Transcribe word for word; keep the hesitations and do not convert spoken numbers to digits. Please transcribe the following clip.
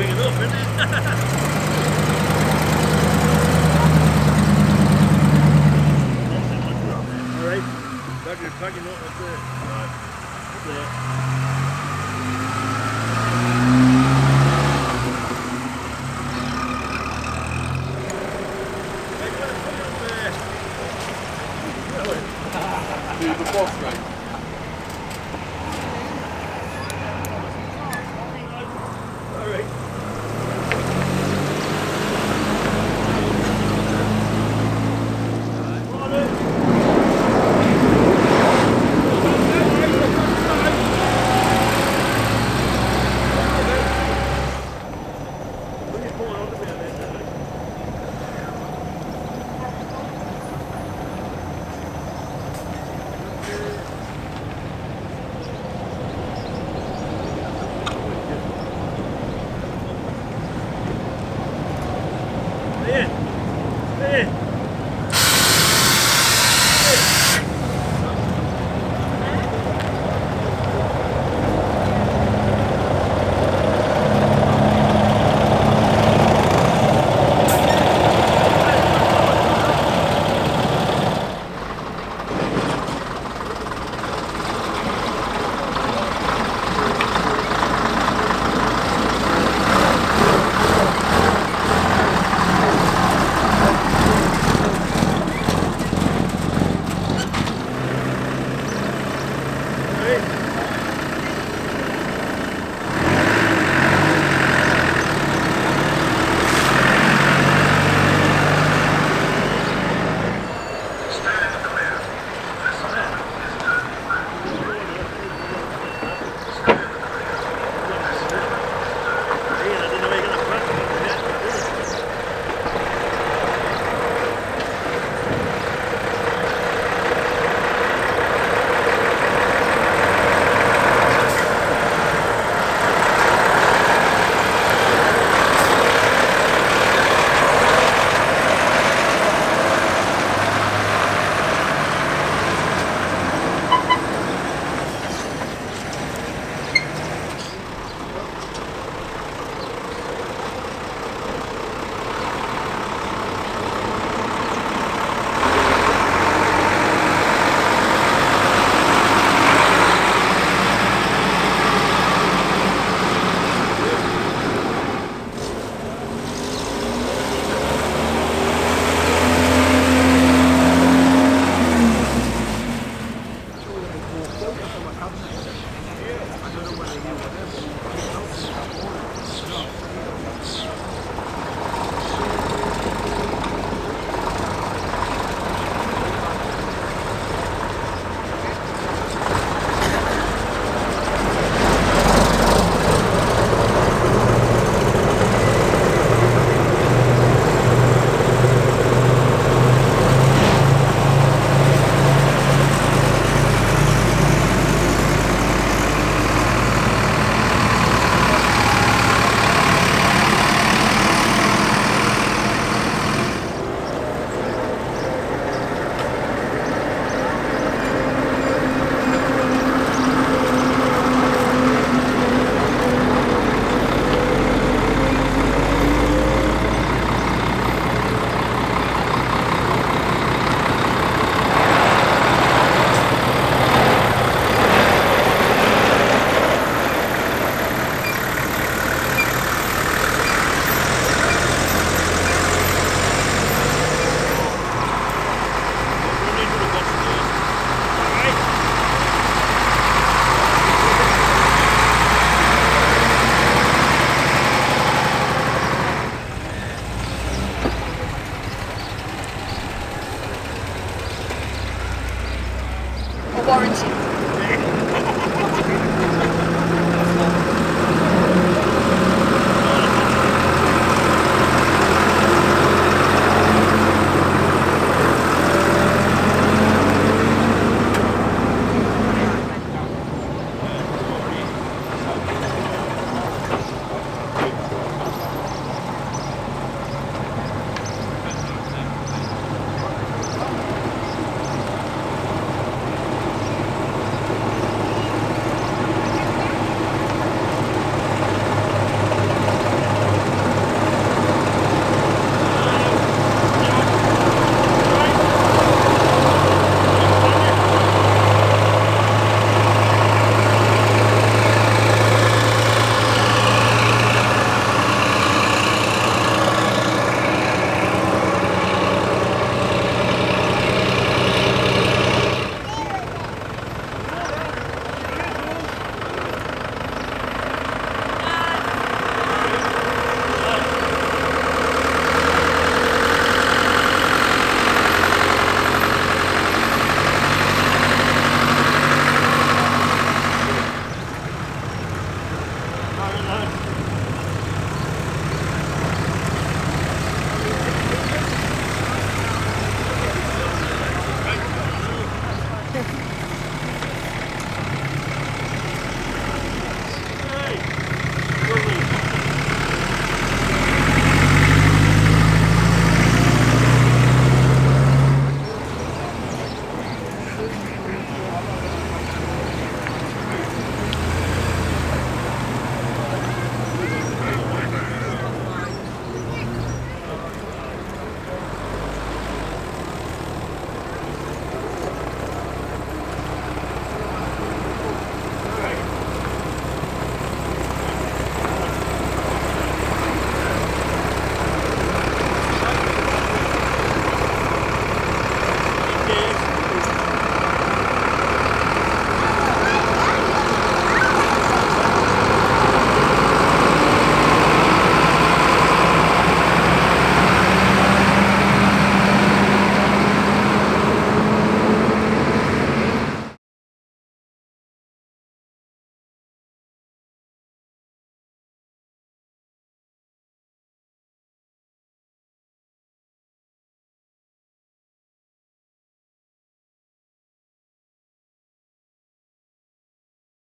big enough, isn't it? Alright, back to the packing up, that's it. Alright, that's it.